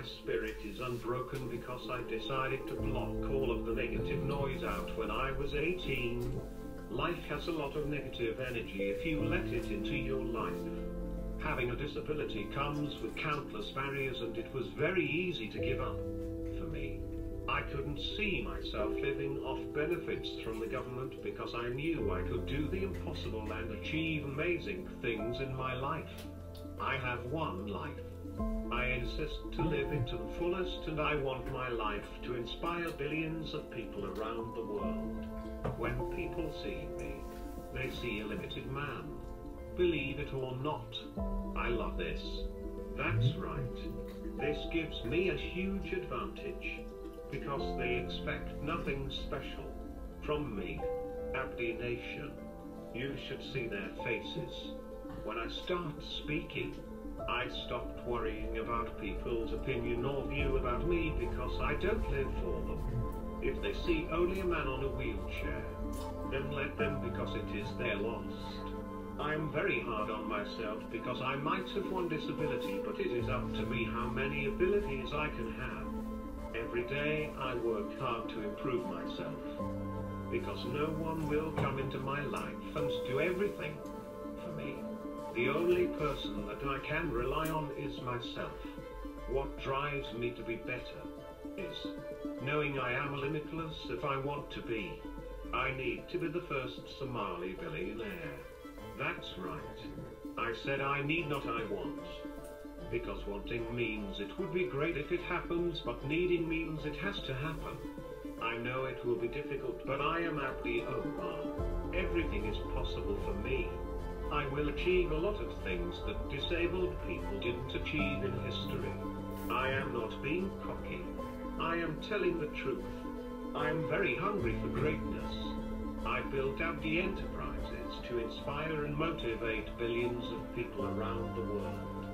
my spirit is unbroken because I decided to block all of the negative noise out when I was 18. Life has a lot of negative energy if you let it into your life. Having a disability comes with countless barriers, and it was very easy to give up. For me, I couldn't see myself living off benefits from the government because I knew I could do the impossible and achieve amazing things in my life. I have one life. I insist to live it to the fullest, and I want my life to inspire billions of people around the world. When people see me, they see a limited man. Believe it or not, I love this. That's right. This gives me a huge advantage, because they expect nothing special from me. Abdi Nation, you should see their faces. When I start speaking, I stopped worrying about people's opinion or view about me because I don't live for them. If they see only a man on a wheelchair, then let them, because it is their loss. I'm very hard on myself because I might have one disability, but it is up to me how many abilities I can have. Every day I work hard to improve myself, because no one will come into my life and do everything for me. The only person that I can rely on is myself. What drives me to be better is knowing I am limitless if I want to be. I need to be the first Somali billionaire. That's right. I said I need not, I want. Because wanting means it would be great if it happens, but needing means it has to happen. I know it will be difficult, but I am Abdi Omar. Everything is possible for me. I will achieve a lot of things that disabled people didn't achieve in history. I am not being cocky. I am telling the truth. I am very hungry for greatness. I built Abdi Enterprises to inspire and motivate billions of people around the world.